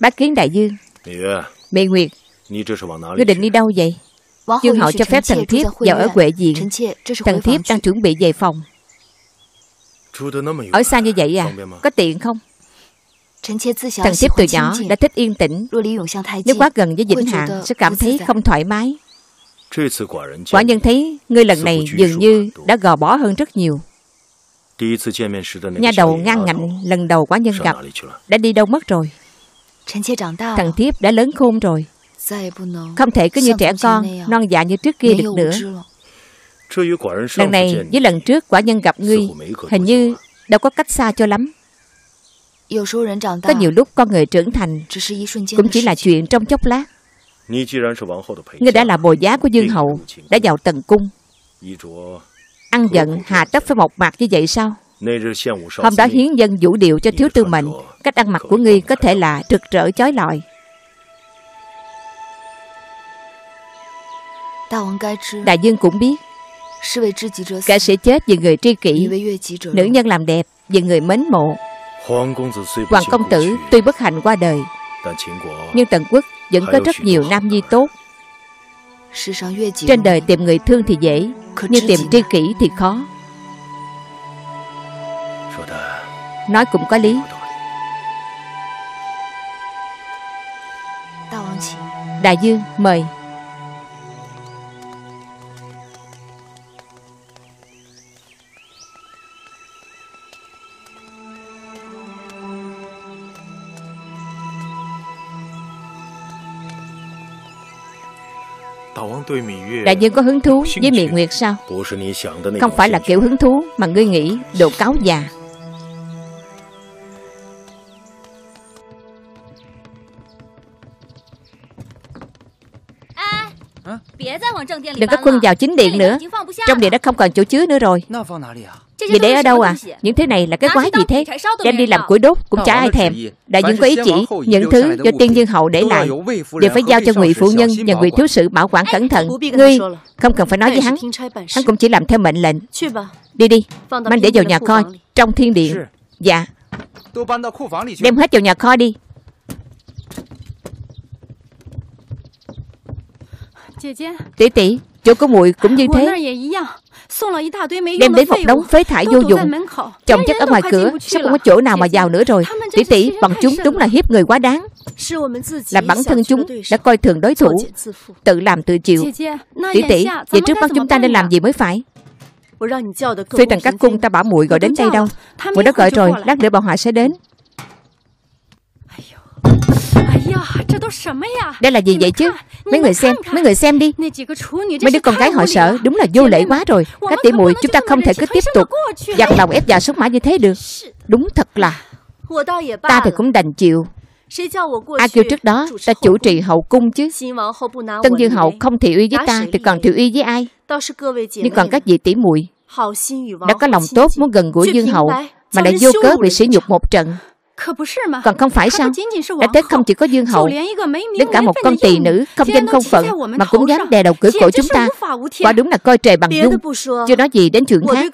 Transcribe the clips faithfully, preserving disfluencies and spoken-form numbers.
Bái kiến đại dương. Mị Nguyệt, ngươi định đi đâu vậy? Dương hậu cho phép thần thiếp vào ở Huệ Diện. Thần thiếp đang chuẩn bị về phòng. Ở xa như vậy à, có tiện không? Thần thiếp từ nhỏ đã thích yên tĩnh, nếu quá gần với Vĩnh Hàng sẽ cảm thấy không thoải mái. Quả nhân thấy ngươi lần này dường như đã gò bó hơn rất nhiều. Nha đầu ngang ngạnh lần đầu quả nhân gặp đã đi đâu mất rồi? Thần thiếp đã lớn khôn rồi, không thể cứ như trẻ con non dạ như trước kia được nữa. Lần này với lần trước quả nhân gặp ngươi hình như đâu có cách xa cho lắm. Có nhiều lúc con người trưởng thành cũng chỉ là chuyện trong chốc lát. Ngươi đã là bồ giá của Dương hậu, đã vào tần cung, ăn giận hà tất phải mộc mạc như vậy sao? Hôm đó hiến dân vũ điệu cho thiếu tư mệnh, cách ăn mặc của ngươi có thể là rực rỡ chói lọi. Đại dương cũng biết, kẻ sẽ chết vì người tri kỷ, nữ nhân làm đẹp vì người mến mộ. Hoàng công tử tuy bất hạnh qua đời, nhưng Tần Quốc vẫn có rất nhiều nam nhi tốt. Trên đời tìm người thương thì dễ, nhưng tìm tri kỷ thì khó. Nói cũng có lý. Đại Dương, mời. Đại Dương có hứng thú với Mị Nguyệt sao? Không phải là kiểu hứng thú mà ngươi nghĩ, đồ cáo già. Đừng có khuân vào chính điện nữa, trong điện đã không còn chỗ chứa nữa rồi. Vì để ở đâu à? Những thứ này là cái quái gì thế? Đem đi làm củi đốt cũng chả ai thèm. Đại dương có ý chỉ, những thứ do Tiên Dương hậu để lại đều phải giao cho Ngụy Phu Nhân và Ngụy Thiếu Sử bảo quản cẩn thận. Ngươi không cần phải nói với hắn, hắn cũng chỉ làm theo mệnh lệnh. Đi đi, mang để vào nhà kho trong thiên điện. Dạ, đem hết vào nhà kho đi. Tỷ tỷ, chỗ của muội cũng như thế, đem đến một đống phế thải vô dụng, chồng chất ở ngoài cửa, sắp không có chỗ nào mà vào nữa rồi. Tỷ tỷ, bọn chúng đúng là hiếp người quá đáng, làm bản thân chúng đã coi thường đối thủ, tự làm tự chịu. Tỷ tỷ, vậy trước mắt chúng ta nên làm gì mới phải? Phi Tần các cung ta bảo muội gọi đến đây đâu, muội đã gọi rồi, lát nữa bọn họ sẽ đến. Đây là gì vậy chứ? Mấy người xem, mấy người xem đi. Mấy đứa con gái họ sợ, đúng là vô lễ quá rồi. Các tỷ muội chúng ta không thể cứ tiếp tục giặt lòng ép dạ sống mãi như thế được. Đúng thật là, ta thì cũng đành chịu. Ai kêu trước đó ta chủ trì hậu cung chứ? Tân Dương hậu không thị uy với ta thì còn thị uy với ai? Nhưng còn các vị tỷ muội đã có lòng tốt muốn gần gũi Dương hậu, mà lại vô cớ bị sỉ nhục một trận. Còn không phải sao? Đã thế không chỉ có Dương hậu, đến cả một con tỳ nữ không danh không phận mà cũng dám đè đầu cửa cổ chúng ta, quả đúng là coi trời bằng dung. Chưa nói gì đến chuyện khác,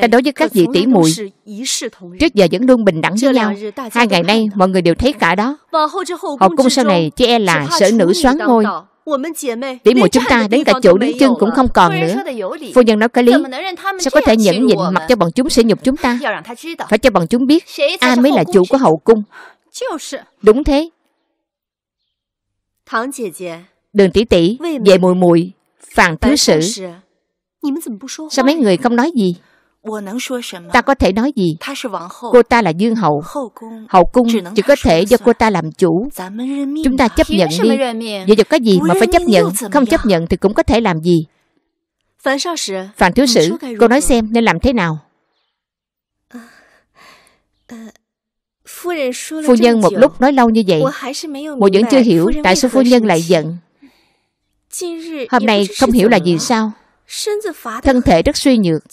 ta đối với các vị tỷ muội trước giờ vẫn luôn bình đẳng với nhau. Hai ngày nay mọi người đều thấy cả đó. Hậu cung sau này chỉ e là sở nữ soán ngôi, tỷ muội chúng ta đến cả chỗ đứng chân cũng không còn nữa. Phu nhân nói có lý, sao có thể nhẫn nhịn mặc cho bọn chúng sỉ nhục chúng ta? Phải cho bọn chúng biết ai mới là chủ của hậu cung. Đúng thế. Đường tỷ tỷ, về muội muội, Phàn Thiếu Sử, sao mấy người không nói gì? Ta có thể nói gì? Cô ta là Dương hậu, hậu cung chỉ có thể do cô ta làm chủ. Chúng ta chấp nhận đi. Vậy giờ có gì mà phải chấp nhận? Không chấp nhận thì cũng có thể làm gì? Phàn Thiếu Sử, cô nói xem nên làm thế nào? Phu nhân một lúc nói lâu như vậy, muội vẫn chưa hiểu tại sao phu nhân lại giận. Hôm nay không hiểu là gì sao? Thân thể rất suy nhược,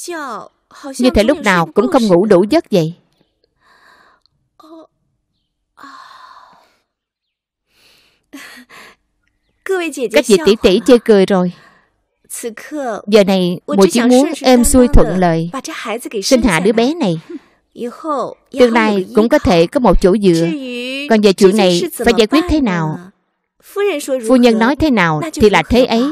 như thể lúc nào cũng không ngủ đủ giấc vậy. Các vị tỷ tỷ chê cười rồi. Giờ này muội chỉ muốn êm xuôi thuận lợi, sinh hạ đứa bé này. Tương lai cũng có thể có một chỗ dựa. Còn về chuyện này phải giải quyết thế nào, phu nhân nói thế nào thì là thế ấy.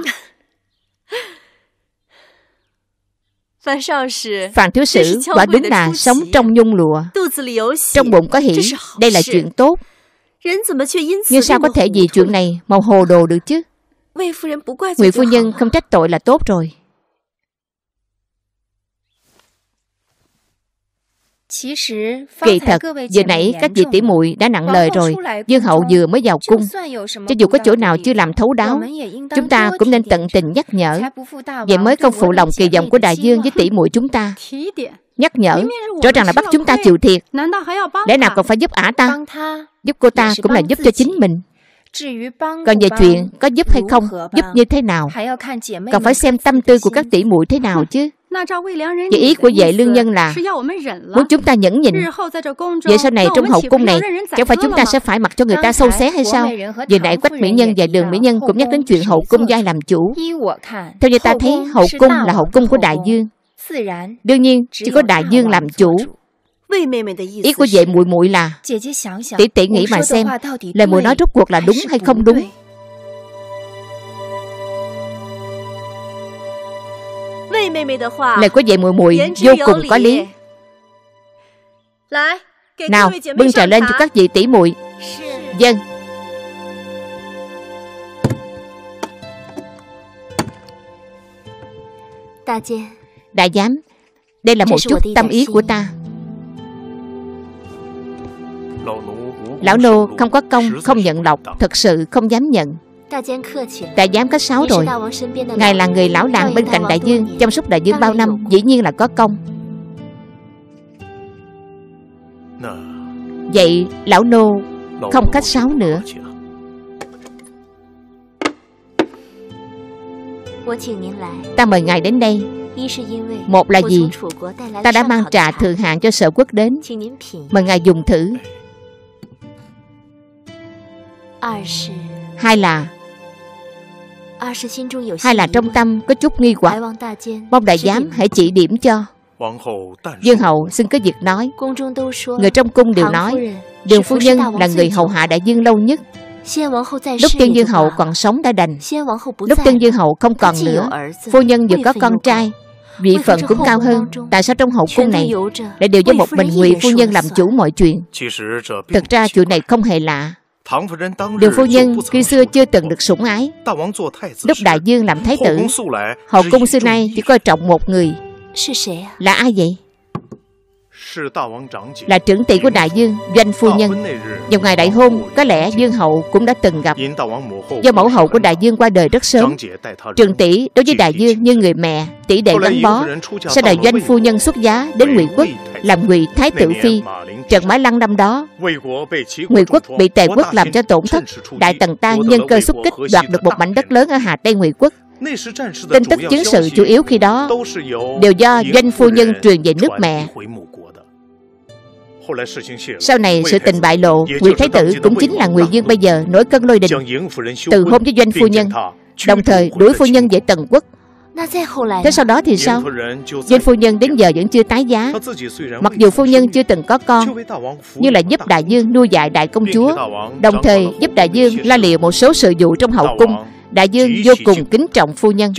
Phàn Thiếu Sử quả đúng là sống trong nhung lụa, trong bụng có hỉ, đây là chuyện tốt. Nhưng sao có thể vì chuyện này mà hồ đồ được chứ? Ngụy phu nhân không trách tội là tốt rồi. Kỳ thật, vừa nãy các vị tỷ muội đã nặng lời rồi. Dương hậu vừa mới vào cung, cho dù có chỗ nào chưa làm thấu đáo, chúng ta cũng nên tận tình nhắc nhở. Vậy mới không phụ lòng kỳ vọng của Đại Dương với tỷ muội chúng ta. Nhắc nhở, rõ ràng là bắt chúng ta chịu thiệt, lẽ nào còn phải giúp ả ta? Giúp cô ta cũng là giúp cho chính mình. Còn về chuyện có giúp hay không, giúp như thế nào, còn phải xem tâm tư của các tỷ muội thế nào chứ. Vậy ý của vệ lương nhân là muốn chúng ta nhẫn nhịn, vậy sau này trong hậu cung này chẳng phải chúng ta sẽ phải mặc cho người ta sâu xé hay sao? Vừa nãy Quách mỹ nhân và Đường mỹ nhân cũng nhắc đến chuyện hậu cung giai làm chủ. Theo như ta thấy, hậu cung là hậu cung của Đại Dương, đương nhiên chỉ có Đại Dương làm chủ. Ý của vệ muội muội là tỷ tỷ nghĩ mà xem, lời muội nói rốt cuộc là đúng hay không đúng. Lời của vệ muội muội vô cùng có lý. Nào, bưng trà lên cho các vị tỷ muội. Vâng. Đại giám, đây là một chút tâm ý của ta. Lão nô không có công không nhận lộc, thật sự không dám nhận. Đại giám cách sáo rồi. Ngài là người lão làng bên cạnh Đại Dương, chăm sóc Đại Dương bao năm, dĩ nhiên là có công. Vậy lão nô không cách sáo nữa. Ta mời ngài đến đây, một là vì ta đã mang trà thượng hạng cho sở quốc đến, mời ngài dùng thử. Hai là Hai là trong tâm có chút nghi hoặc, mong đại giám hãy chỉ điểm cho. Dương hậu xin cứ việc nói. Người trong cung đều nói Đường phu nhân là người hầu hạ Đại Dương lâu nhất. Lúc Tiên Dương hậu còn sống đã đành, lúc Tiên Dương hậu không còn nữa, phu nhân vừa có con trai, vị phận cũng cao hơn. Tại sao trong hậu cung này lại đều với một mình Ngụy phu nhân làm chủ mọi chuyện? Thực ra chuyện này không hề lạ. Đường phu nhân khi xưa chưa từng được sủng ái. Lúc Đại Dương làm thái tử, hậu cung xưa nay chỉ coi trọng một người. Là ai vậy? Là trưởng tỷ của Đại Dương, Doanh phu nhân. Vào ngày đại hôn, có lẽ Dương hậu cũng đã từng gặp. Do mẫu hậu của Đại Dương qua đời rất sớm, trưởng tỷ đối với Đại Dương như người mẹ, tỷ đệ gắn bó. Sau đại Doanh phu nhân xuất giá đến Ngụy Quốc làm Ngụy Thái Tử Phi. Trận Mã Lăng năm đó, Ngụy Quốc bị Tề Quốc làm cho tổn thất. Đại Tần ta nhân cơ xuất kích, đoạt được một mảnh đất lớn ở Hà Tây Ngụy Quốc. Tin tức chiến sự chủ yếu khi đó đều do Doanh phu nhân truyền về nước mẹ. Sau này sự tình bại lộ, Ngụy Thái Tử cũng chính là Ngụy Dương bây giờ nổi cơn lôi đình, từ hôn với Doanh phu nhân, đồng thời đuổi phu nhân về Tần Quốc. Thế sau đó thì sao? Doanh phu nhân đến giờ vẫn chưa tái giá. Mặc dù phu nhân chưa từng có con, nhưng là giúp Đại Dương nuôi dạy Đại Công Chúa, đồng thời giúp Đại Dương lo liệu một số sự vụ trong hậu cung. Đại Dương vô cùng kính trọng phu nhân.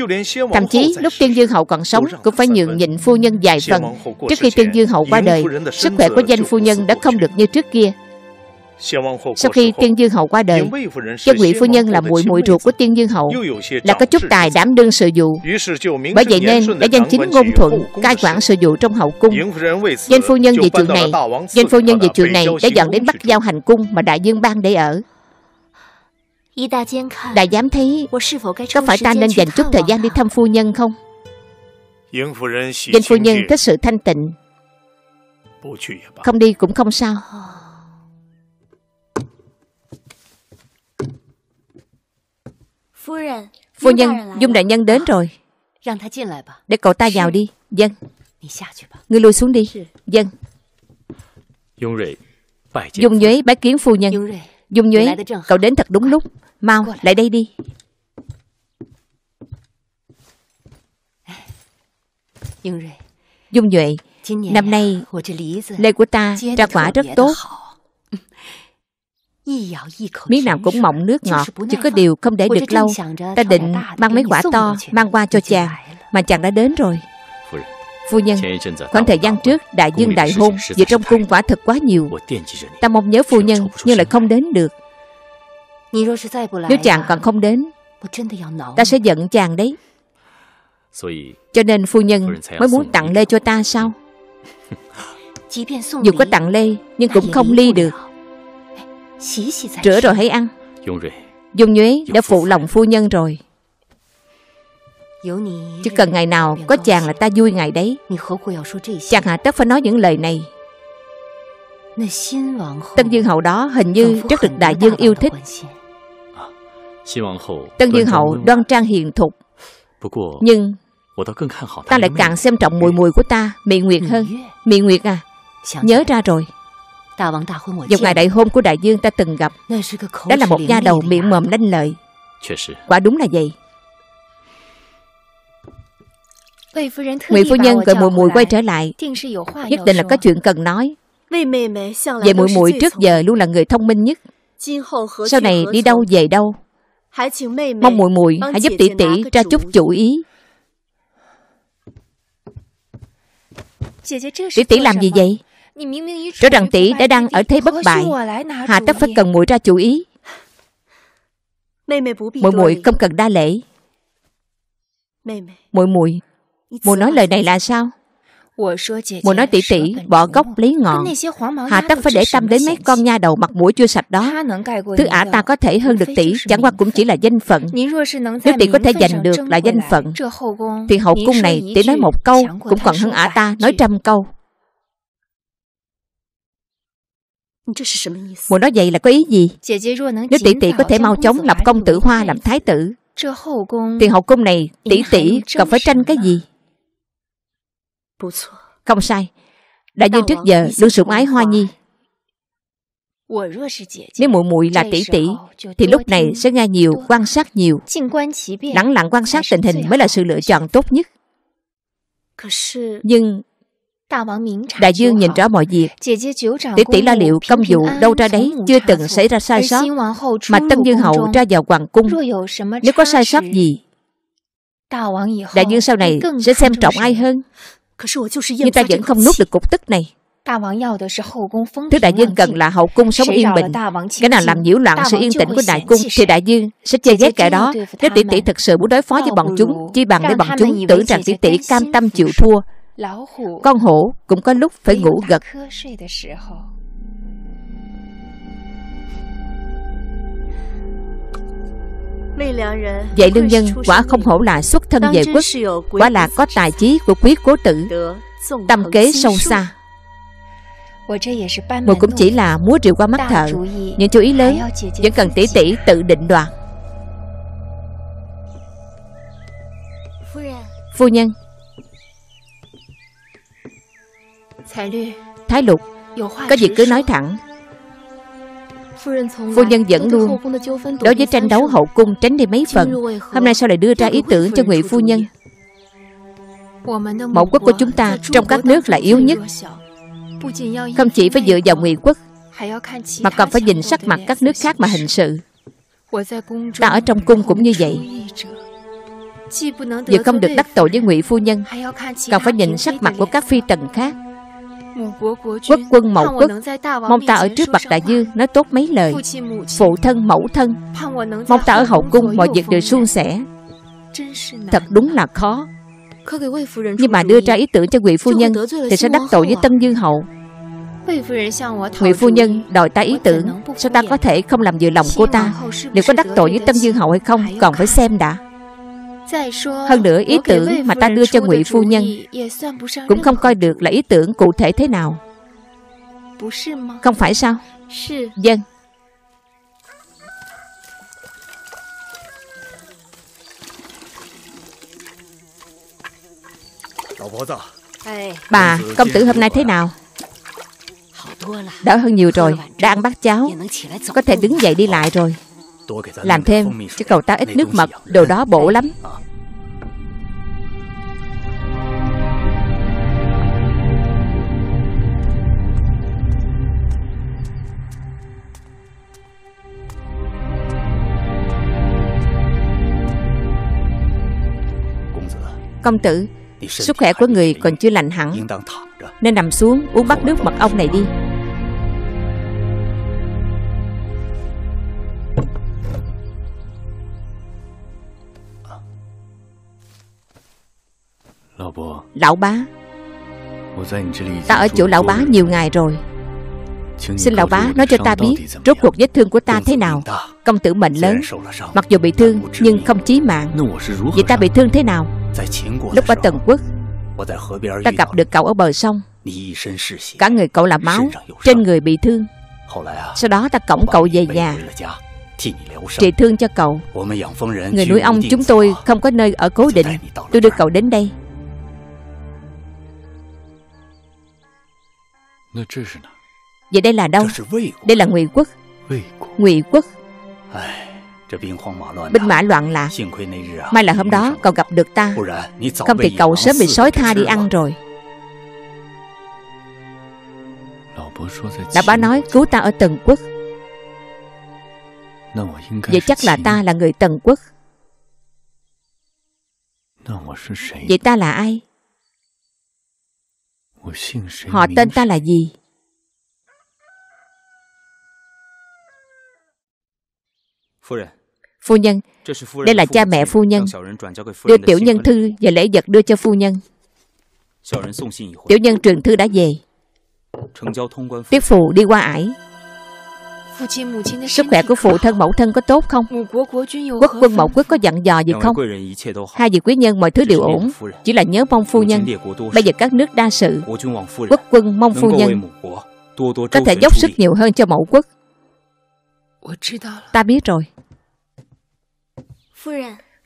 Thậm chí lúc Tiên Dương hậu còn sống cũng phải nhường nhịn phu nhân vài phần. Trước khi Tiên Dương hậu qua đời, sức khỏe của Doanh phu nhân đã không được như trước kia. Sau khi Tiên Dương hậu qua đời, Chân Ngụy phu nhân là muội muội ruột của Tiên Dương hậu, là có chút tài đảm đương sự vụ. Bởi vậy nên đã danh chính ngôn thuận cai quản sự vụ trong hậu cung. Doanh phu nhân về chuyện này, Doanh phu nhân về chuyện này đã dọn đến Bắc Giao hành cung mà Đại Dương ban để ở. Đại giám thấy có phải ta nên dành chút thời gian đi thăm phu nhân không? Doanh phu nhân thích sự thanh tịnh, không đi cũng không sao. Phu nhân, Dung đại nhân đến rồi, để cậu ta vào đi. Vâng. Ngươi lui xuống đi. Vâng. Dung Duệ bái kiến phu nhân. Dung Duệ, cậu đến thật đúng lúc. Mau, lại đây đi. Dung Duệ, Năm nay, lê của ta ra quả rất tốt. Miếng nào cũng mọng nước ngọt, chỉ có điều không để được lâu. Ta định mang mấy quả to mang qua cho chàng, mà chàng đã đến rồi. Phu nhân, khoảng thời gian trước đại dương đại hôn, việc trong cung quả thật quá nhiều. Ta mong nhớ phu nhân nhưng lại không đến được. Nếu chàng còn không đến, ta sẽ giận chàng đấy. Cho nên phu nhân mới muốn tặng lê cho ta sao? Dù có tặng lê nhưng cũng không ly được. Rửa rồi hãy ăn. Dung Nhuế đã phụ lòng phu nhân rồi. Chỉ cần ngày nào có chàng là ta vui ngày đấy. Chàng hà tất phải nói những lời này. Tân Dương Hậu đó hình như rất được đại dương yêu thích. Tân Dương Hậu đoan trang hiền thục, nhưng ta lại càng xem trọng mùi mùi của ta, Mị Nguyệt, hơn. Mị Nguyệt à, nhớ ra rồi. Vào ngày đại hôn của đại dương ta từng gặp. Đó là một nha đầu miệng mồm lanh lợi. Quả đúng là vậy. Ngụy phu nhân gọi mùi mùi quay trở lại, nhất định là có chuyện cần nói. Về mùi mùi trước giờ luôn là người thông minh nhất. Sau này đi đâu về đâu, mong mùi mùi hãy giúp tỷ tỷ ra chút chủ ý. Tỷ tỷ làm gì vậy? Rõ ràng tỷ đã đang ở thế bất bại, hà tất phải cần muội ra chủ ý. Muội muội không cần đa lễ. Muội muội, muội nói lời này là sao? Muội nói tỷ tỷ bỏ gốc lấy ngọn, hà tất phải để tâm đến mấy con nha đầu mặt mũi chưa sạch đó. Thứ ả ta có thể hơn được tỷ chẳng qua cũng chỉ là danh phận. Nếu tỷ có thể giành được là danh phận thì hậu cung này tỷ nói một câu cũng còn hơn ả ta nói trăm câu. Muội nói vậy là có ý gì? Nếu tỷ tỷ có thể mau chóng lập công tử Hoa làm thái tử thì hậu cung này tỷ tỷ còn phải tranh cái gì? Không sai. Đại dương trước giờ luôn sủng ái Hoa Nhi. Nếu muội muội là tỷ tỷ thì lúc này sẽ nghe nhiều, quan sát nhiều. Lặng lặng quan sát tình hình mới là sự lựa chọn tốt nhất. Nhưng đại dương nhìn rõ mọi việc. Tỷ tỷ lo liệu công vụ đâu ra đấy, chưa từng xảy ra sai sót. Mà Tân Dương Hậu ra vào hoàng cung, nếu có sai sót gì, đại dương sau này sẽ xem trọng ai hơn. Nhưng ta vẫn không nuốt được cục tức này. Thứ đại dương cần là hậu cung sống yên bình. Cái nào làm nhiễu loạn sự yên tĩnh của đại cung thì đại dương sẽ chê ghét kẻ đó. Nếu tỷ tỷ thực sự muốn đối phó với bọn chúng, chi bằng để bọn chúng tưởng rằng tỷ tỷ cam tâm chịu thua. Con hổ cũng có lúc phải ngủ gật. Vậy đương nhân quả không hổ là xuất thân về quốc, quả là có tài trí của Quý Cố tử, tâm kế sâu xa. Một cũng chỉ là múa rượu qua mắt thợ, những chú ý lớn vẫn cần tỷ tỷ tự định đoạt. Phu nhân, Thái Lục, có việc cứ nói thẳng. Phu nhân vẫn luôn đối với tranh đấu hậu cung tránh đi mấy phần. Hôm nay sao lại đưa ra ý tưởng cho Ngụy phu nhân? Mẫu quốc của chúng ta trong các nước là yếu nhất, không chỉ phải dựa vào Ngụy quốc mà còn phải nhìn sắc mặt các nước khác mà hành sự. Ta ở trong cung cũng như vậy, vừa không được đắc tội với Ngụy phu nhân, còn phải nhìn sắc mặt của các phi tần khác. Quốc quân mẫu quốc mong ta ở trước mặt đại dương nói tốt mấy lời, phụ thân mẫu thân mong ta ở hậu cung mọi việc đều suôn sẻ. Thật đúng là khó. Nhưng mà đưa ra ý tưởng cho Ngụy phu nhân thì sẽ đắc tội với Tân Dương hậu. Ngụy phu nhân đòi ta ý tưởng, sao ta có thể không làm vừa lòng cô ta? Liệu có đắc tội với Tân Dương hậu hay không còn phải xem đã. Hơn nữa ý tưởng mà ta đưa cho Ngụy phu nhân cũng không coi được là ý tưởng cụ thể thế nào. Không phải sao? Vâng. Bà, công tử hôm nay thế nào? Đỡ hơn nhiều rồi, đã ăn bát cháo, có thể đứng dậy đi lại rồi. Làm thêm chứ cầu ta ít nước mật, đồ đó bổ lắm. Công tử, sức khỏe của người còn chưa lành hẳn, nên nằm xuống uống bát nước mật ong này đi. Lão bá, ta ở chỗ lão bá nhiều ngày rồi, xin lão bá nói cho ta biết rốt cuộc vết thương của ta thế nào. Công tử mệnh lớn, mặc dù bị thương nhưng không chí mạng. Vậy ta bị thương thế nào? Lúc ở Tần Quốc, ta gặp được cậu ở bờ sông, cả người cậu là máu, trên người bị thương. Sau đó ta cõng cậu về nhà trị thương cho cậu. Người nuôi ong chúng tôi không có nơi ở cố định, tôi đưa cậu đến đây. Vậy đây là đâu? Đây là Ngụy Quốc. Ngụy Quốc. Binh mã loạn lạc. May là hôm đó cậu gặp được ta, không thì cậu sớm bị sói tha đi ăn rồi. Đã bá nói cứu ta ở Tần Quốc, vậy chắc là ta là người Tần Quốc. Vậy ta là ai? Họ tên ta là gì? Phu nhân, đây là cha mẹ phu nhân. Đưa tiểu nhân thư và lễ vật đưa cho phu nhân. Tiểu nhân truyền thư đã về. Tiếp phụ đi qua ải. Sức khỏe của phụ thân mẫu thân có tốt không? Quốc quân mẫu quốc có dặn dò gì không? Hai vị quý nhân mọi thứ đều ổn, chỉ là nhớ mong phu nhân. Bây giờ các nước đa sự, quốc quân mong phu nhân có thể dốc sức nhiều hơn cho mẫu quốc. Ta biết rồi.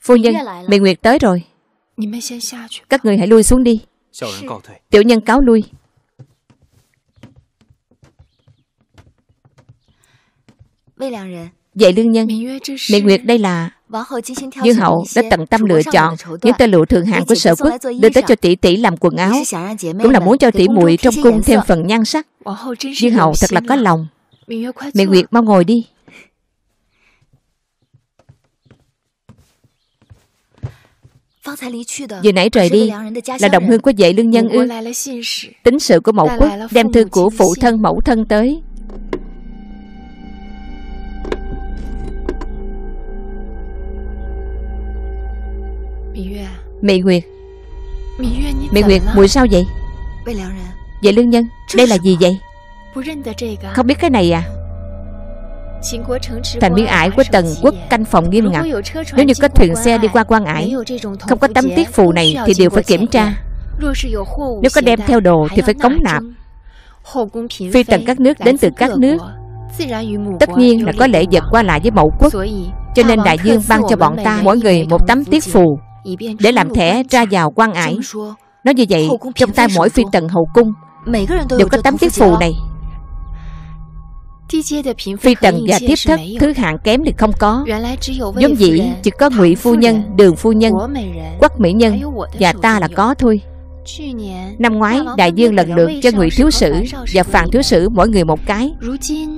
Phu nhân, Mị Nguyệt tới rồi. Các người hãy lui xuống đi. Tiểu nhân cáo lui. Vậy lương nhân, Mị Nguyệt đây là Dương Hậu đã tận tâm lựa chọn những tơ lụa thượng hạng của sở quốc đưa tới cho tỷ tỷ làm quần áo, cũng là muốn cho tỷ muội trong cung thêm phần nhan sắc. Dương Hậu thật là có lòng. Mị Nguyệt mau ngồi đi. Vừa nãy rời đi là đồng hương của Vệ Lương Nhân ư? Tín sự của mẫu quốc đem thư của phụ thân mẫu thân tới. Mị Nguyệt, Mị Nguyệt, muội sao vậy? Vệ Lương Nhân, đây là gì vậy? Không biết cái này à? Thành biên ải của Tần Quốc canh phòng nghiêm ngặt. Nếu như có thuyền xe đi qua quan ải, không có tấm tiết phù này thì đều phải kiểm tra. Nếu có đem theo đồ thì phải cống nạp. Phi tần các nước đến từ các nước, tất nhiên là có lễ vật qua lại với mẫu quốc. Cho nên Đại Dương ban cho bọn ta mỗi người một tấm tiết phù để làm thẻ ra vào quan ải. Nói như vậy, trong tay mỗi phi tần hậu cung đều có tấm tiết phù này. Phi tần và thiếp thất thứ hạng kém thì không có. Giống dĩ chỉ có Ngụy Phu Nhân, Đường Phu Nhân, Quách Mỹ Nhân và ta là có thôi. Năm ngoái Đại Dương lần lượt cho Ngụy Thiếu Sử và Phàn Thiếu Sử mỗi người một cái.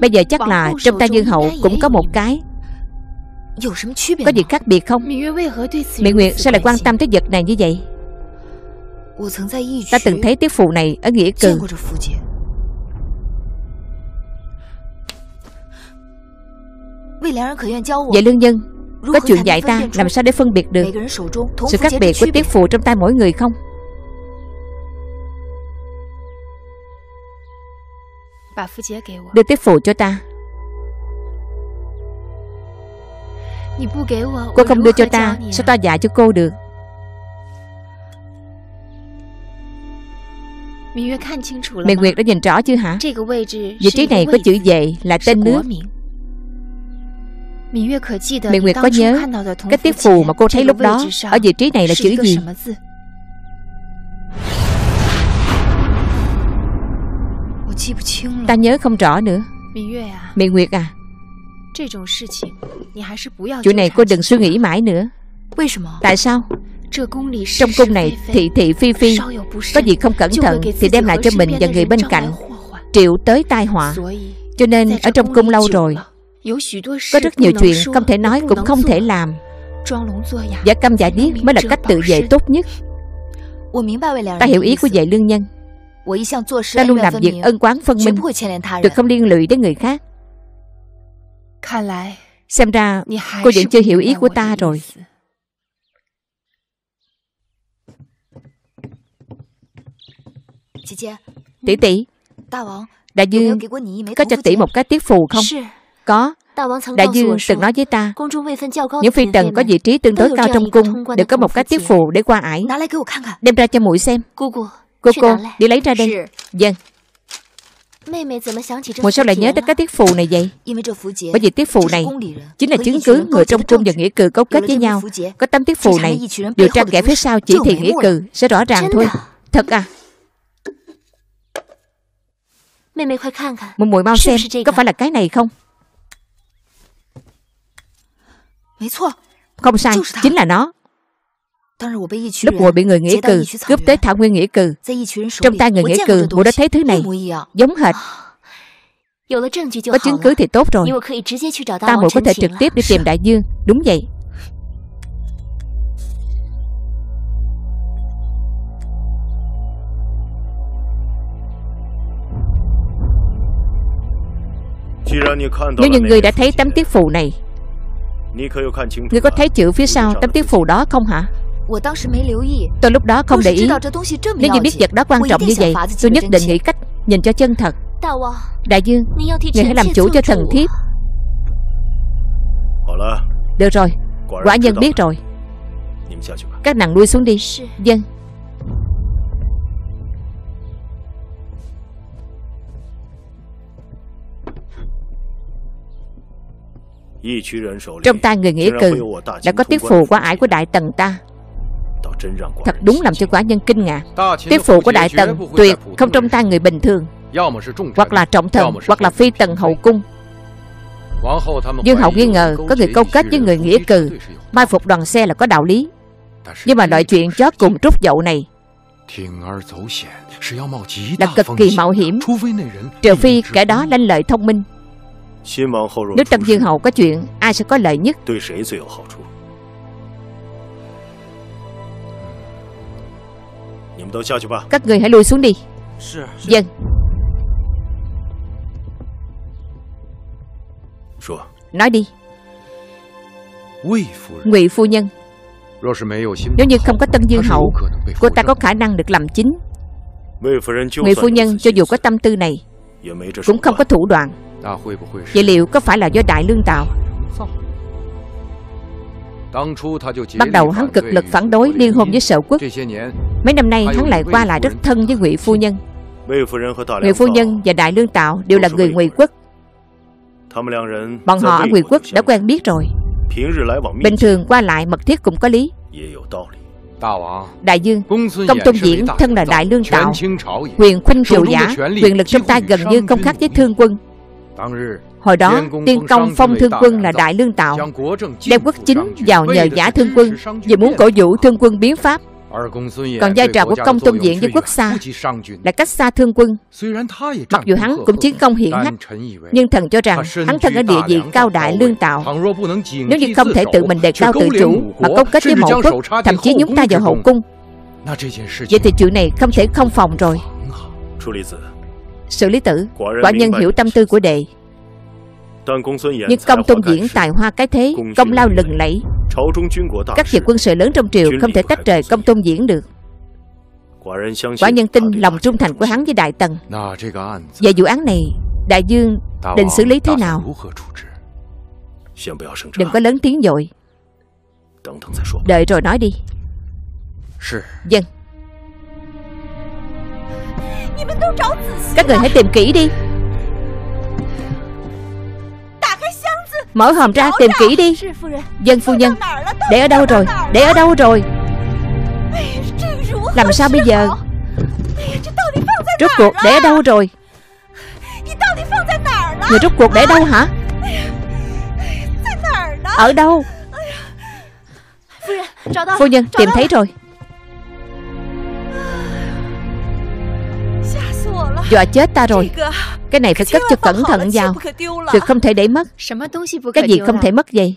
Bây giờ chắc là trong tay Dương Hậu cũng có một cái. Có gì khác biệt không? Mị Nguyệt sao lại quan tâm tới vật này như vậy? Ta từng thấy tiết phù này ở Nghĩa Cừ. Vậy lương nhân, có chuyện dạy ta làm sao để phân biệt được sự khác biệt của tiết phù trong tay mỗi người không? Đưa tiết phù cho ta. Cô không đưa cho ta, sao ta dạy cho cô được? Mị Nguyệt đã nhìn rõ chứ hả? Vị trí này có chữ Vệ là tên nước. Mị Nguyệt có nhớ cái tiết phù mà cô thấy lúc đó ở vị trí này là chữ gì? Ta nhớ không rõ nữa. Mị Nguyệt à, chuyện này cô đừng suy nghĩ mãi nữa. Tại sao? Trong cung này thị thị phi phi, có gì không cẩn thận thì đem lại cho mình và người bên cạnh triệu tới tai họa. Cho nên ở trong cung lâu rồi, có rất nhiều chuyện không thể nói cũng không thể làm. Giả câm giả điếc mới là cách tự vệ tốt nhất. Ta hiểu ý của vệ lương nhân. Ta luôn làm việc ân quán phân minh, tuyệt không liên lụy đến người khác. Xem ra cô vẫn chưa hiểu ý của ta rồi. Tỷ tỷ, Đại Dương có cho tỷ một cái tiết phù không? Có. Đại Dương từng nói với ta, những phi tần có vị trí tương đối cao trong cung đều có một cái tiết phù để qua ải. Đem ra cho muội xem. Cô cô, đi lấy ra đây. Dân. Muội sao lại nhớ tới cái tiết phù này vậy? Bởi vì tiết phù này chính là chứng cứ người trong cung và nghĩa cử cấu kết với nhau. Có tấm tiết phù này, điều tra kẻ phía sau chỉ thị nghĩa cử sẽ rõ ràng thôi. Thật à? Muội muội mau xem, có phải là cái này không? Không sai, chính là nó. Lúc muội bị người nghĩa cừ cướp tới thảo nguyên nghĩa cừ, trong tay người nghĩa cừ muội đã thấy thứ này giống hệt. Có chứng cứ thì tốt rồi. Ta muội có thể trực tiếp đi tìm Đại Dương. Đúng vậy. Nếu như người đã thấy tấm tiết phù này, ngươi có thấy chữ phía sau tấm tiết phù đó không hả? Tôi lúc đó không để ý. Nếu như biết vật đó quan trọng như vậy, tôi nhất định nghĩ cách nhìn cho chân thật. Đại Dương, ngươi hãy làm chủ cho thần thiếp. Được rồi, quả nhân biết rồi. Các nàng lui xuống đi. Dân. Trong tay người nghĩa cừ đã có tiết phù qua ải của Đại Tần ta. Thật đúng làm cho quả nhân kinh ngạc. Tiết phù của Đại Tần tuyệt không trong tay người bình thường, hoặc là trọng thần, hoặc là phi tần hậu cung. Dương hậu nghi ngờ có người câu kết với người nghĩa cừ mai phục đoàn xe là có đạo lý. Nhưng mà loại chuyện chó cùng trút dậu này là cực kỳ mạo hiểm, trừ phi kẻ đó lanh lợi thông minh. Nếu Tân Dương hậu có chuyện, ai sẽ có lợi nhất? Các người hãy lui xuống đi. Dân. Nói đi. Ngụy phu nhân, nếu như không có Tân Dương hậu, cô ta có khả năng được làm chính. Ngụy phu nhân cho dù có tâm tư này cũng không có thủ đoạn. Vậy liệu có phải là do Đại Lương tạo? Ban đầu hắn cực lực phản đối liên hôn với Sở Quốc. Mấy năm nay hắn lại qua lại rất thân với Ngụy phu nhân. Ngụy phu nhân và Đại Lương tạo đều là người Ngụy quốc. Bọn họ ở Ngụy quốc đã quen biết rồi, bình thường qua lại mật thiết cũng có lý. Đại Dương, công tôn diễn thân là Đại Lương tạo, quyền khuynh triều giả, quyền lực trong tay gần như không khác với Thương Quân. Hồi đó Tiên Công phong Thương Quân là Đại Lương tạo, đem quốc chính vào nhờ giả Thương Quân, vì muốn cổ vũ Thương Quân biến pháp. Còn vai trò của công tôn diện với quốc xa là cách xa Thương Quân. Mặc dù hắn cũng chiến công hiển hách, nhưng thần cho rằng hắn thân ở địa vị cao Đại Lương tạo. Nếu như không thể tự mình đề cao tự chủ mà cấu kết với mẫu quốc, thậm chí nhúng ta vào hậu cung, vậy thì chuyện này không thể không phòng rồi. Sử Lý Tử, quả nhân hiểu tâm tư của đệ. Nhưng công tôn diễn tài hoa cái thế, công lao lừng lẫy, các việc quân sự lớn trong triều không thể tách rời công tôn diễn được. Quả nhân tin lòng trung thành của hắn với Đại Tần. Về vụ án này, Đại Dương định xử lý thế nào? Đừng có lớn tiếng vội, đợi rồi nói đi. Dân. Các người hãy tìm kỹ đi. Mở hòm ra tìm kỹ đi. Dân phu nhân, để ở đâu rồi? Để ở đâu rồi? Làm sao bây giờ? Rốt cuộc để ở đâu rồi? Người rốt cuộc để đâu hả? Ở đâu? Phu nhân, tìm thấy rồi. Dọa chết ta rồi. Cái này phải cất cho cẩn thận vào, tuyệt không thể để mất. Cái gì không thể mất vậy?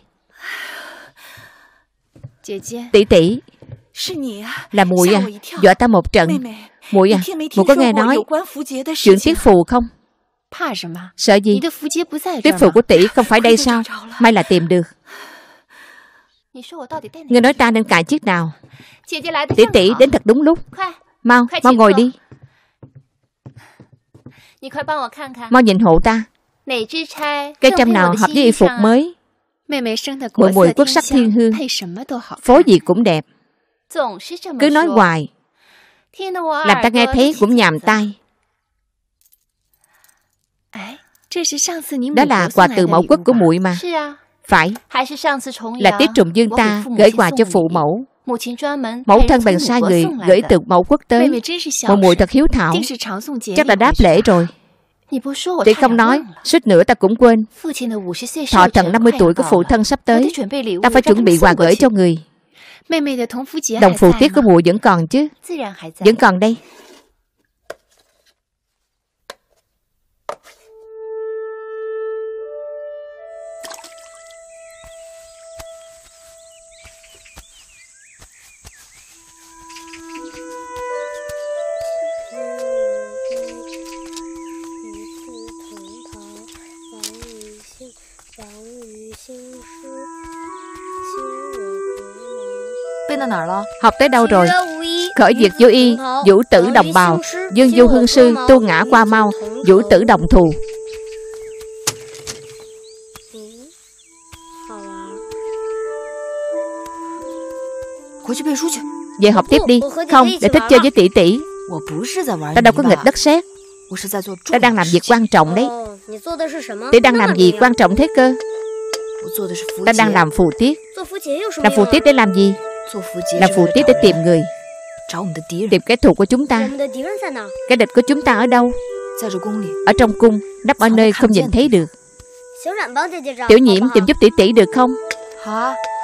Tỷ tỷ, Là muội à, dọa ta một trận. Muội à, muội có nghe nói chuyện tiết phù không? Sợ gì? Tiết phù của tỷ không phải đây sao? May là tìm được. Ngươi nói ta nên cài chiếc nào? Tỷ tỷ đến thật đúng lúc. Mau, mau ngồi đi. Mau nhìn hộ ta. Cái trăm nào hợp với y phục mới? Mùi mùi quốc sắc thiên hương, phối gì cũng đẹp. Cứ nói hoài, làm ta nghe thấy cũng nhàm tai. Đó là quà từ mẫu quốc của muội mà. Phải, là Tiết Trùng Dương ta gửi quà cho phụ mẫu. Mẫu thân bằng sai người gửi từ mẫu quốc tới. Mùi mùi thật hiếu thảo, chắc là đáp lễ rồi. Tỷ không nói, suýt nữa ta cũng quên. Thọ thần năm mươi tuổi của phụ thân sắp tới, ta phải chuẩn bị quà gửi cho người. Đồng phụ Tiết của muội vẫn còn chứ? Vẫn còn đây. Học tới đâu rồi? Khởi diệt vô y, vũ tử đồng bào, dương du hương sư, tu ngã qua mau, vũ tử đồng thù. Về học tiếp đi. Không, để thích chơi với tỷ tỷ. Ta đâu có nghịch đất sét. Ta đang làm việc quan trọng đấy. Tỷ đang làm gì quan trọng thế cơ? Ta đang làm phù tiết. Làm phù tiết để làm gì? Làm phù tiết để tìm người, tìm kẻ thù của chúng ta. Cái địch của chúng ta ở đâu? Ở trong cung, đắp ở nơi không nhìn thấy được. Tiểu Nhiễm tìm giúp tỷ tỷ được không?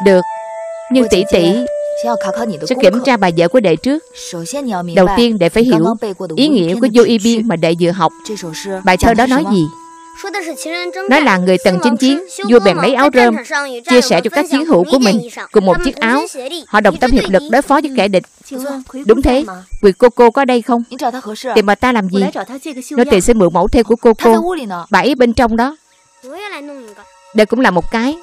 Được. Nhưng tỷ tỷ sẽ kiểm tra bài vở của đệ trước. Đầu tiên đệ phải hiểu ý nghĩa của vô y biên mà đệ vừa học. Bài thơ đó nói gì? Nói là người Tần chinh chiến, vua bèn lấy áo rơm chia sẻ cho các chiến hữu của mình cùng một chiếc áo. Họ đồng tâm hiệp lực đối phó với kẻ địch. Đúng thế. Quỳ cô cô có đây không? Tìm bà ta làm gì? Nói tiền sẽ mượn mẫu theo của cô cô. Bà ấy bên trong đó. Đây cũng là một cái.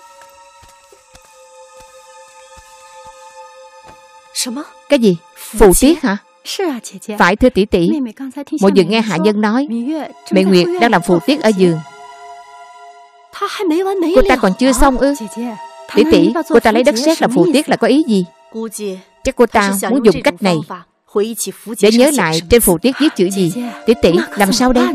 Cái gì? Phù tiết hả? Phải thưa tỷ tỷ, mỗi vừa nghe hạ nhân nói Mị Nguyệt đang làm phù tiết ở giường. Cô ta còn chưa xong ư? Tỷ tỷ, cô ta lấy đất sét làm phù tiết là có ý gì? Chắc cô ta muốn dùng cách này để nhớ lại trên phù tiết viết chữ gì. Tỷ tỷ, làm sao đây?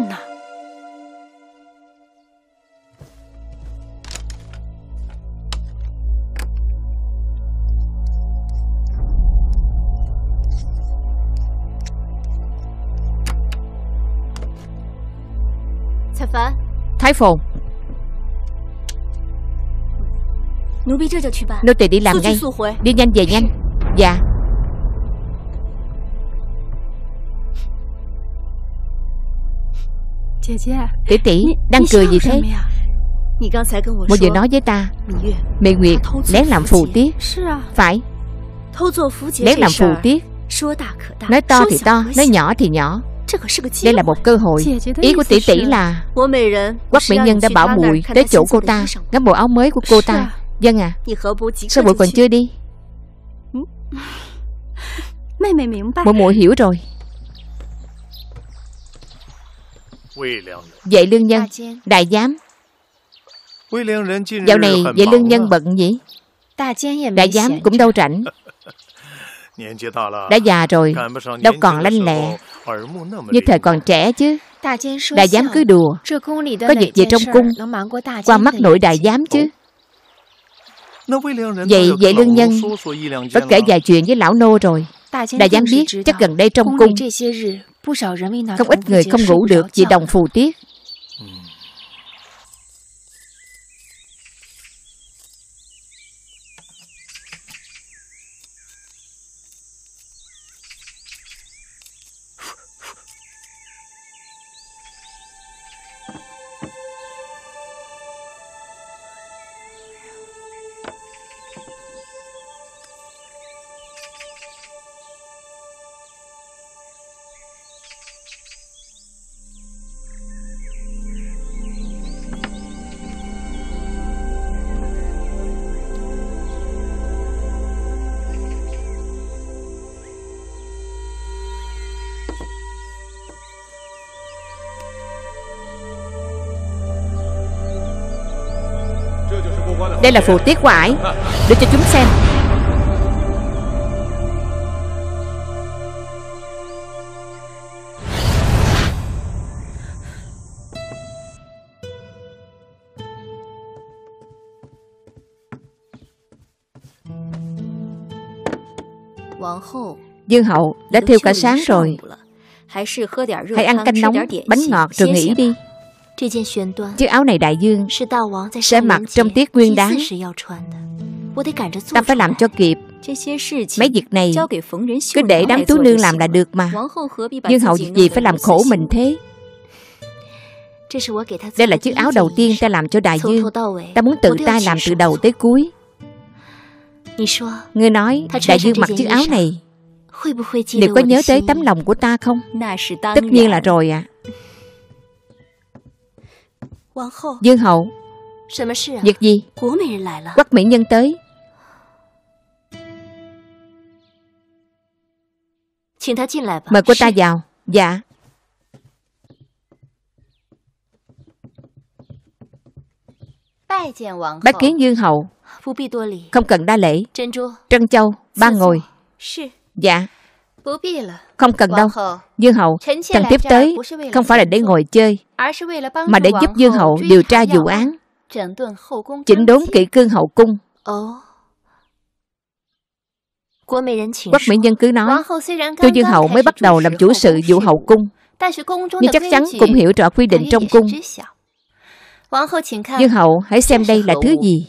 Thái Phồn, nô tỳ đi làm ngay. Đi nhanh về nhanh. Dạ. Tỷ tỷ đang cười gì thế? Mọi người nói với ta Mị Nguyệt lén làm phù tiết. Phải. Lén làm phù tiết, nói to thì to, nói nhỏ thì nhỏ. Đây là một cơ hội. Ý của tỷ tỷ là Quách Mỹ Nhân đã bảo muội tới chỗ cô ta ngắm bộ áo mới của cô ta. Vâng à, sao muội còn chưa đi? Muội muội hiểu rồi. Vệ lương nhân, đại giám, dạo này vệ lương nhân bận nhỉ? Đại giám cũng đâu rảnh. Đã già rồi, đâu còn lanh lẹ như thời còn trẻ chứ. Đại giám cứ đùa, có việc gì trong cung qua mắt nội đại giám chứ. Vậy vậy lương nhân bất kể vài chuyện với lão nô rồi. Đại giám biết chắc gần đây trong cung không ít người không ngủ được vì đồng phù tiết. Đây là phù tiết của ải, đưa cho chúng xem. Dương hậu đã thiêu cả sáng rồi, hãy ăn canh nóng, bánh ngọt rồi nghỉ đi. Chiếc áo này Đại Dương sẽ mặc trong tiết nguyên đáng, ta phải làm cho kịp. Mấy việc này cứ để đám tú nương làm là được mà. Dương hậu việc gì phải làm khổ mình thế? Đây là chiếc áo đầu tiên ta làm cho Đại Dương, ta muốn tự tay làm từ đầu tới cuối. Ngươi nói Đại Dương mặc chiếc áo này liệu có nhớ tới tấm lòng của ta không? Tất nhiên là rồi ạ. à. Dương hậu, việc gì? Quách mỹ nhân tới, mời cô ta vào. Dạ. Bái kiến Dương hậu. Không cần đa lễ. Trân châu, ba ngồi. Dạ. Không cần đâu. Dương hậu, Trần Tiếp tới không phải là để ngồi chơi, mà để giúp Dương hậu điều tra vụ án, chỉnh đốn kỷ cương hậu cung. Quách mỹ nhân cứ nói, tôi Dương hậu mới bắt đầu làm chủ sự vụ hậu cung, nhưng chắc chắn cũng hiểu rõ quy định trong cung. Dương hậu, hãy xem đây là thứ gì.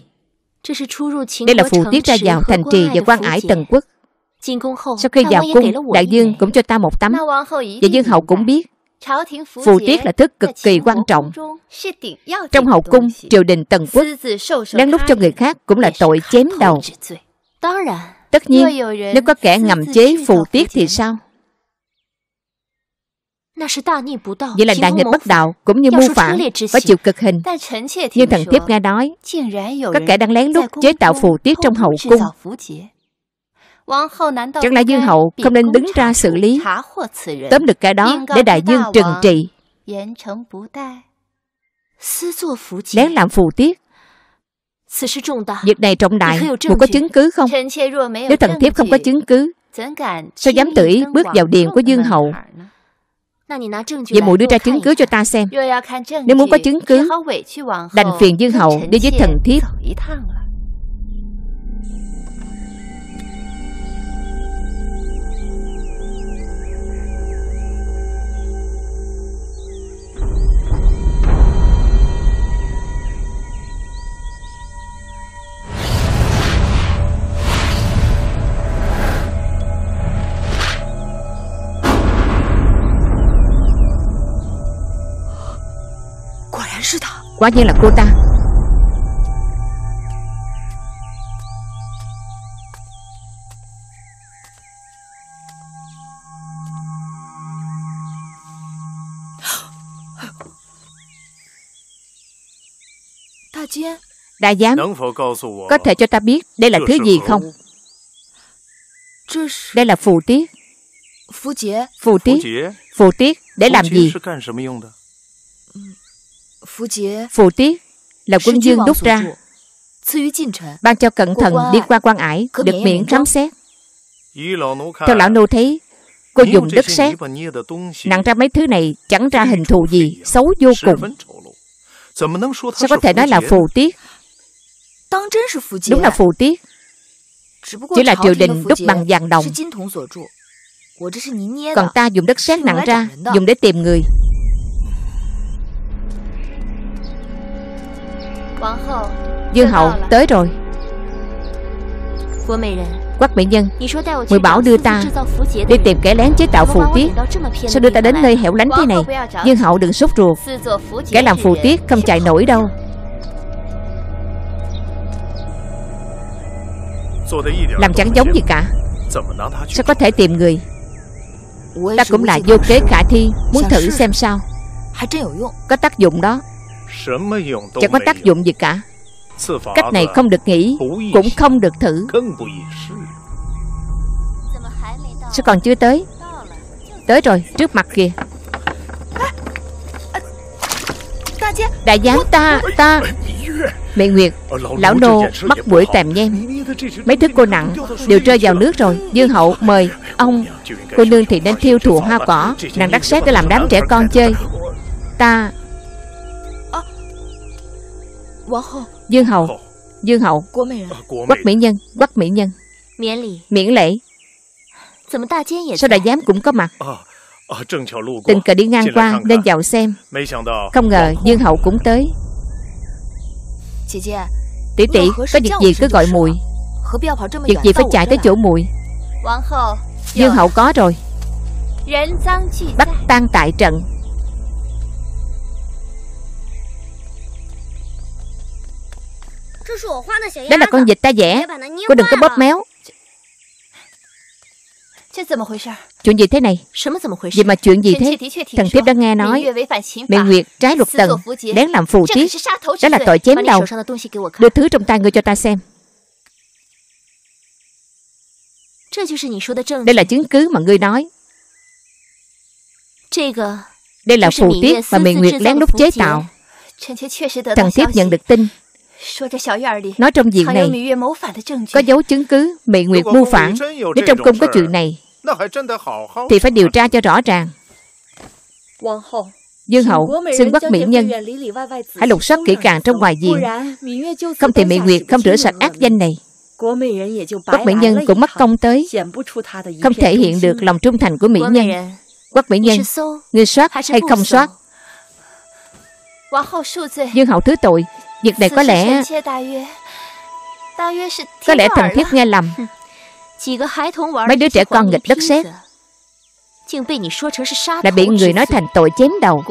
Đây là phù tiết ra vào thành trì và quan ải Tần Quốc. Sau khi vào cung, Đại Dương cũng cho ta một tấm. Và Dương hậu cũng biết phù tiết là thứ cực kỳ quan trọng. Trong hậu cung, triều đình Tần Quốc lén lút cho người khác cũng là tội chém đầu. Tất nhiên, nếu có kẻ ngầm chế phù tiết thì sao? Vậy là đại nghịch bất đạo, cũng như mưu phản, phải chịu cực hình. Nhưng thần thiếp nghe nói các kẻ đang lén lút chế tạo phù tiết trong hậu cung, chẳng lẽ Dương hậu không nên đứng ra xử lý, tóm được kẻ đó để Đại Dương trừng trị? Lén làm phù tiết, việc này trọng đại, cô có chứng cứ không? Nếu thần thiếp không có chứng cứ, sao dám tự ý bước vào điện của Dương hậu? Vậy muội đưa ra chứng cứ cho ta xem. Nếu muốn có chứng cứ, đành phiền Dương hậu đi với thần thiếp. Quả nhiên là cô ta. Đại giám, có thể cho ta biết đây là thứ gì không? Đây là phù tiết. Phù tiết? Phù tiết? Phù tiết để làm gì? Phù tiết là quân dương đúc ra, ban cho cẩn thận đi qua quan ải được miễn khám xét. Theo lão nô thấy, cô dùng đất sét nặng ra mấy thứ này chẳng ra hình thù gì, xấu vô cùng. Sao có thể nói là phù tiết? Đúng là phù tiết, chỉ là triều đình đúc bằng vàng đồng, còn ta dùng đất sét nặng ra dùng để tìm người. Dương hậu, tới rồi. Quách mỹ nhân, người bảo đưa ta đi tìm kẻ lén chế tạo phù tiết, sao đưa ta đến nơi hẻo lánh thế này? Dương hậu đừng sốt ruột, kẻ làm phù tiết không chạy nổi đâu. Làm chẳng giống gì cả, sao có thể tìm người? Ta cũng là vô kế khả thi, muốn thử xem sao. Có tác dụng đó. Chẳng có tác dụng gì cả. Cách này không được nghĩ, cũng không được thử. Sao còn chưa tới? Tới rồi, trước mặt kìa. Đại giám ta ta Mị Nguyệt, lão nô mắc mũi tèm nhem. Mấy thứ cô nặng đều rơi vào nước rồi. Dương hậu mời ông. Cô nương thì nên thiêu thụ hoa cỏ, nàng đắc xét để làm đám trẻ con chơi. Ta Dương hậu Dương hậu Quách mỹ nhân Quách mỹ nhân miễn lễ. Sao đại giám cũng có mặt? Tình cờ đi ngang qua nên vào xem. Không ngờ Dương hậu cũng tới. Tỷ tỷ, có việc gì cứ gọi muội. Việc gì phải chạy tới chỗ muội. Dương hậu có rồi. Bắt tang tại trận. Đó là con vịt ta vẽ, cô đừng có bóp méo. Chuyện gì thế này? Vậy mà chuyện gì thế? Thần thiếp đã nghe nói Mị Nguyệt trái luật tần, đáng làm phù tiết. Đó là tội chém đầu. Đưa thứ trong tay ngươi cho ta xem. Đây là chứng cứ mà ngươi nói. Đây là phù tiết mà Mị Nguyệt lén lút chế tạo. Thần thiếp nhận được tin nói trong viện này có dấu chứng cứ Mị Nguyệt mưu phản. Nếu trong cung có chuyện này thì phải điều tra cho rõ ràng. Dương hậu xin Quách mỹ nhân hãy lục soát kỹ càng trong ngoài viện, không thì Mị Nguyệt không rửa sạch ác danh này. Quách mỹ nhân cũng mất công tới, không thể hiện được lòng trung thành của mỹ nhân. Quách mỹ nhân, ngươi soát hay không soát? Dương hậu thứ tội. Việc này có lẽ Có lẽ thần thiếp nghe lầm. Mấy đứa trẻ con nghịch đất sét đã bị người nói thành tội chém đầu.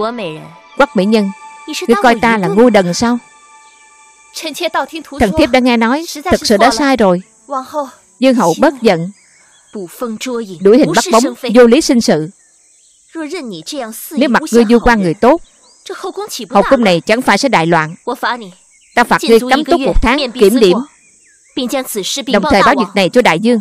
Quách mỹ nhân, ngươi coi ta là ngu đần sao? Thần thiếp đã nghe nói, thật sự đã sai rồi. Dương hậu bớt giận, đuổi hình bắt bóng, vô lý sinh sự. Nếu mặt ngươi du quan người tốt, hậu cung này chẳng phải sẽ đại loạn. Ta phạt ngươi cấm túc một tháng, kiểm điểm, đồng thời báo việc này cho Đại Dương.